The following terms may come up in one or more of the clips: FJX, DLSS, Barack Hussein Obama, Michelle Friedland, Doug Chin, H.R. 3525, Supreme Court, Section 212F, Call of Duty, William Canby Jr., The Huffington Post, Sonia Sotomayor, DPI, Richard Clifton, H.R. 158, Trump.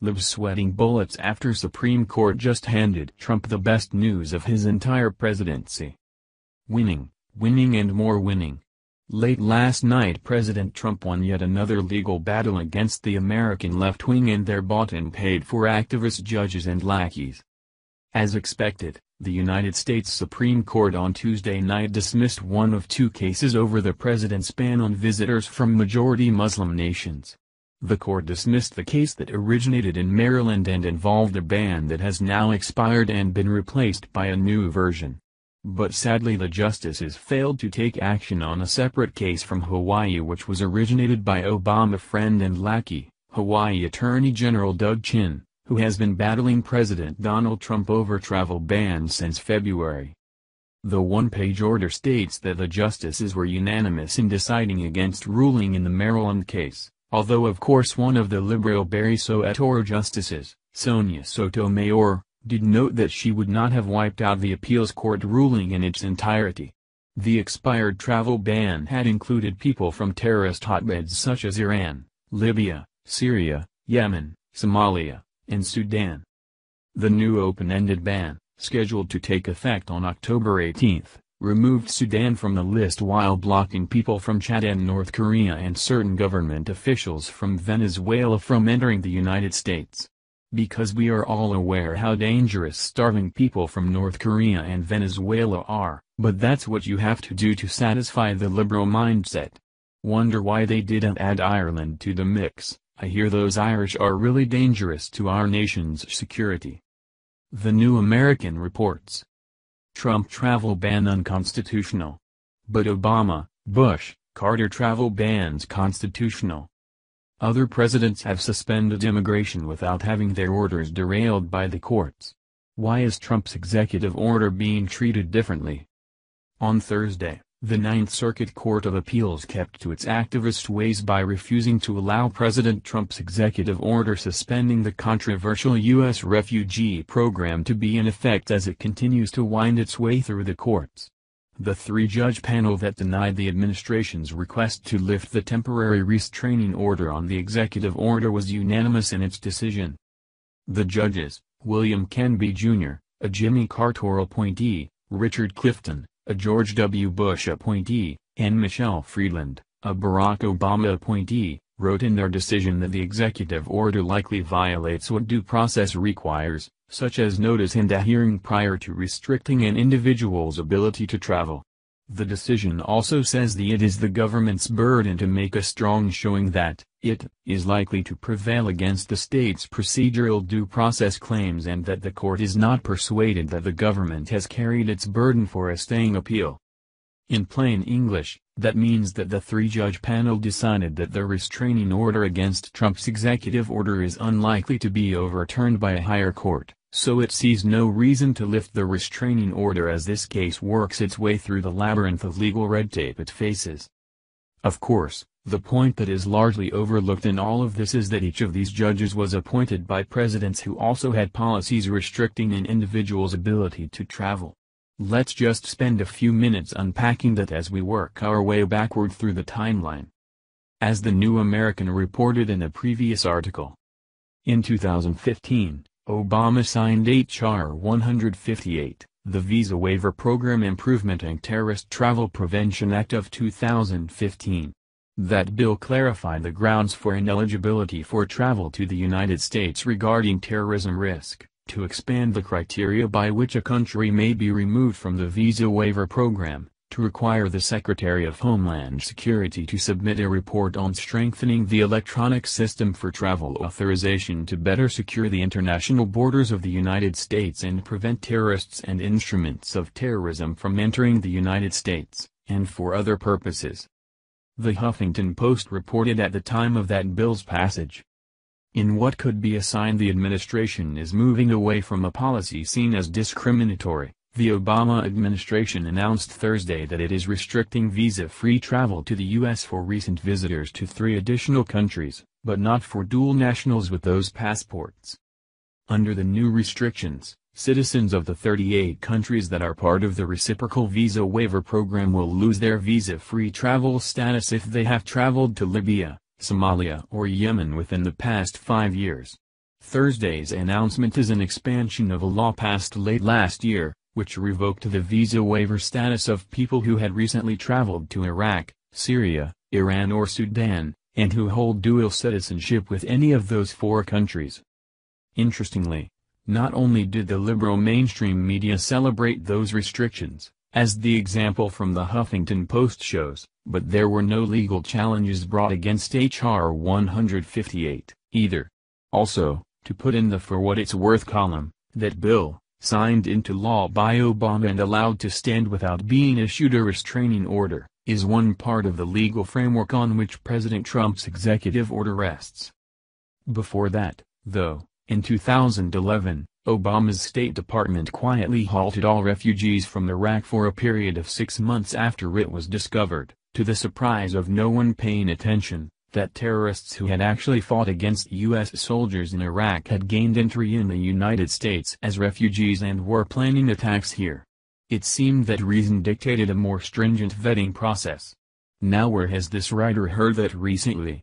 live sweating bullets after Supreme Court just handed Trump the best news of his entire presidency. Winning, winning and more winning. Late last night President Trump won yet another legal battle against the American left wing and their bought and paid for activist judges and lackeys. As expected, the United States Supreme Court on Tuesday night dismissed one of two cases over the president's ban on visitors from majority Muslim nations. The court dismissed the case that originated in Maryland and involved a ban that has now expired and been replaced by a new version. But sadly the justices failed to take action on a separate case from Hawaii which was originated by Obama friend and lackey, Hawaii Attorney General Doug Chin, who has been battling President Donald Trump over travel bans since February. The one-page order states that the justices were unanimous in deciding against ruling in the Maryland case, although of course one of the liberal Barry Sotomayor justices, Sonia Sotomayor, did note that she would not have wiped out the appeals court ruling in its entirety. The expired travel ban had included people from terrorist hotbeds such as Iran, Libya, Syria, Yemen, Somalia, and Sudan. The new open-ended ban, scheduled to take effect on October 18, removed Sudan from the list while blocking people from Chad and North Korea and certain government officials from Venezuela from entering the United States. Because we are all aware how dangerous starving people from North Korea and Venezuela are, but that's what you have to do to satisfy the liberal mindset. Wonder why they didn't add Ireland to the mix. I hear those Irish are really dangerous to our nation's security. The New American reports. Trump travel ban unconstitutional. But Obama, Bush, Carter travel bans constitutional. Other presidents have suspended immigration without having their orders derailed by the courts. Why is Trump's executive order being treated differently? On Thursday, the Ninth Circuit Court of Appeals kept to its activist ways by refusing to allow President Trump's executive order suspending the controversial U.S. refugee program to be in effect as it continues to wind its way through the courts. The three-judge panel that denied the administration's request to lift the temporary restraining order on the executive order was unanimous in its decision. The judges, William Canby Jr., a Jimmy Carter appointee, Richard Clifton, a George W. Bush appointee, and Michelle Friedland, a Barack Obama appointee, wrote in their decision that the executive order likely violates what due process requires, such as notice and a hearing prior to restricting an individual's ability to travel. The decision also says that it is the government's burden to make a strong showing that it is likely to prevail against the state's procedural due process claims and that the court is not persuaded that the government has carried its burden for a staying appeal. In plain English, that means that the three-judge panel decided that the restraining order against Trump's executive order is unlikely to be overturned by a higher court, so it sees no reason to lift the restraining order as this case works its way through the labyrinth of legal red tape it faces. Of course, the point that is largely overlooked in all of this is that each of these judges was appointed by presidents who also had policies restricting an individual's ability to travel. Let's just spend a few minutes unpacking that as we work our way backward through the timeline. As the New American reported in a previous article, in 2015, Obama signed H.R. 158, the Visa Waiver Program Improvement and Terrorist Travel Prevention Act of 2015. That bill clarified the grounds for ineligibility for travel to the United States regarding terrorism risk, to expand the criteria by which a country may be removed from the Visa Waiver Program, to require the Secretary of Homeland Security to submit a report on strengthening the electronic system for travel authorization to better secure the international borders of the United States and prevent terrorists and instruments of terrorism from entering the United States, and for other purposes. The Huffington Post reported at the time of that bill's passage. In what could be a sign the administration is moving away from a policy seen as discriminatory, the Obama administration announced Thursday that it is restricting visa-free travel to the U.S. for recent visitors to three additional countries, but not for dual nationals with those passports. Under the new restrictions, citizens of the 38 countries that are part of the reciprocal visa waiver program will lose their visa-free travel status if they have traveled to Libya, Somalia or Yemen within the past 5 years. Thursday's announcement is an expansion of a law passed late last year, which revoked the visa waiver status of people who had recently traveled to Iraq, Syria, Iran or Sudan, and who hold dual citizenship with any of those four countries. Interestingly, not only did the liberal mainstream media celebrate those restrictions, as the example from The Huffington Post shows, but there were no legal challenges brought against H.R. 158, either. Also, to put in the "for what it's worth" column, that bill, signed into law by Obama and allowed to stand without being issued a restraining order, is one part of the legal framework on which President Trump's executive order rests. Before that, though, in 2011, Obama's State Department quietly halted all refugees from Iraq for a period of 6 months after it was discovered, to the surprise of no one paying attention, that terrorists who had actually fought against U.S. soldiers in Iraq had gained entry in the United States as refugees and were planning attacks here. It seemed that reason dictated a more stringent vetting process. Now where has this writer heard that recently?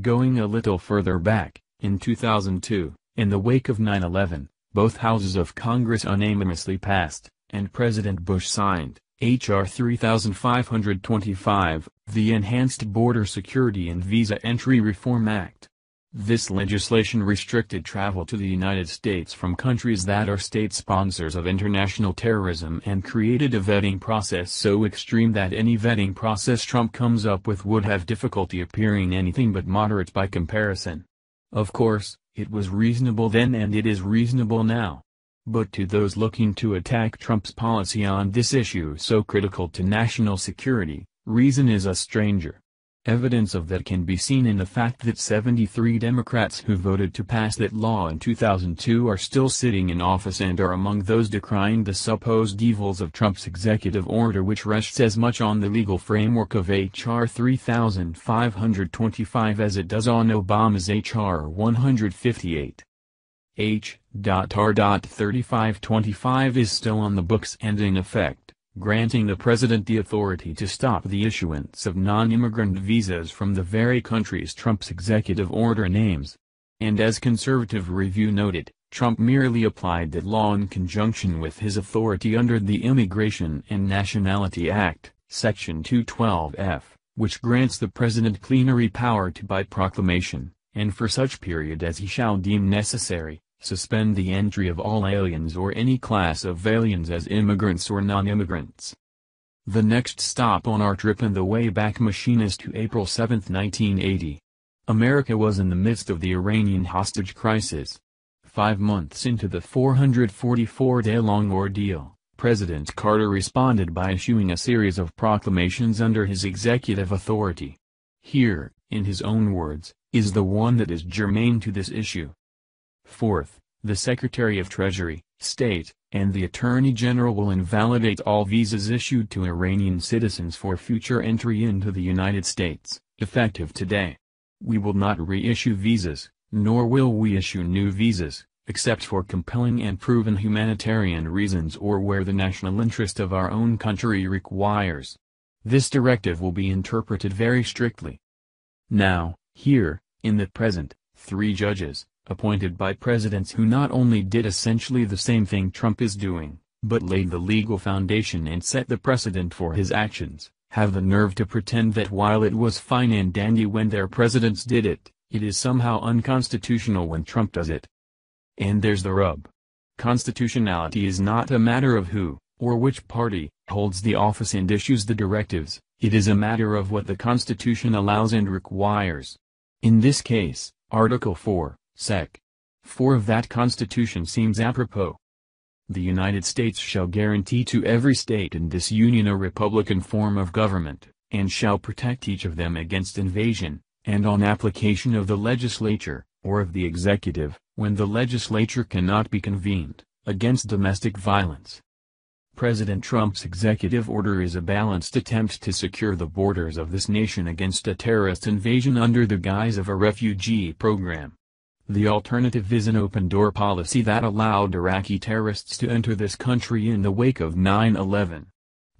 Going a little further back, in 2002, in the wake of 9/11, both houses of Congress unanimously passed, and President Bush signed, H.R. 3525, the Enhanced Border Security and Visa Entry Reform Act. This legislation restricted travel to the United States from countries that are state sponsors of international terrorism and created a vetting process so extreme that any vetting process Trump comes up with would have difficulty appearing anything but moderate by comparison. Of course, it was reasonable then and it is reasonable now. But to those looking to attack Trump's policy on this issue so critical to national security, reason is a stranger. Evidence of that can be seen in the fact that 73 Democrats who voted to pass that law in 2002 are still sitting in office and are among those decrying the supposed evils of Trump's executive order, which rests as much on the legal framework of H.R. 3525 as it does on Obama's H.R. 158. H.R. 3525 is still on the books and in effect, granting the president the authority to stop the issuance of non-immigrant visas from the very countries Trump's executive order names. And as Conservative Review noted, Trump merely applied that law in conjunction with his authority under the Immigration and Nationality Act, Section 212F, which grants the president plenary power to by proclamation, and for such period as he shall deem necessary, suspend the entry of all aliens or any class of aliens as immigrants or non-immigrants. The next stop on our trip in the Wayback Machine is to April 7, 1980. America was in the midst of the Iranian hostage crisis. 5 months into the 444-day-long ordeal, President Carter responded by issuing a series of proclamations under his executive authority. Here, in his own words, is the one that is germane to this issue. Fourth, the Secretary of Treasury, State, and the Attorney General will invalidate all visas issued to Iranian citizens for future entry into the United States, effective today. We will not reissue visas, nor will we issue new visas, except for compelling and proven humanitarian reasons or where the national interest of our own country requires. This directive will be interpreted very strictly. Now, here, in the present, three judges, appointed by presidents who not only did essentially the same thing Trump is doing, but laid the legal foundation and set the precedent for his actions, have the nerve to pretend that while it was fine and dandy when their presidents did it, it is somehow unconstitutional when Trump does it. And there's the rub. Constitutionality is not a matter of who, or which party, holds the office and issues the directives, it is a matter of what the Constitution allows and requires. In this case, Article 4. Sec. 4 of that Constitution seems apropos. The United States shall guarantee to every state in this union a republican form of government, and shall protect each of them against invasion, and on application of the legislature, or of the executive, when the legislature cannot be convened, against domestic violence. President Trump's executive order is a balanced attempt to secure the borders of this nation against a terrorist invasion under the guise of a refugee program. The alternative is an open-door policy that allowed Iraqi terrorists to enter this country in the wake of 9/11.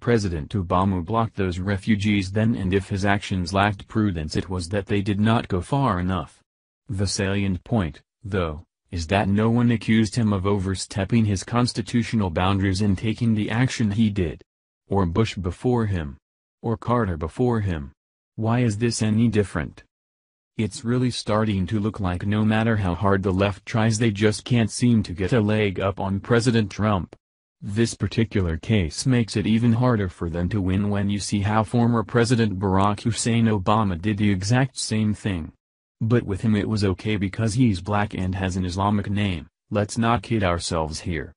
President Obama blocked those refugees then, and if his actions lacked prudence, it was that they did not go far enough. The salient point, though, is that no one accused him of overstepping his constitutional boundaries in taking the action he did. Or Bush before him. Or Carter before him. Why is this any different? It's really starting to look like no matter how hard the left tries, they just can't seem to get a leg up on President Trump. This particular case makes it even harder for them to win when you see how former President Barack Hussein Obama did the exact same thing. But with him it was okay because he's black and has an Islamic name. Let's not kid ourselves here.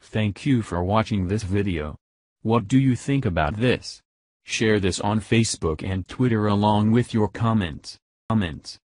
Thank you for watching this video. What do you think about this? Share this on Facebook and Twitter along with your comments.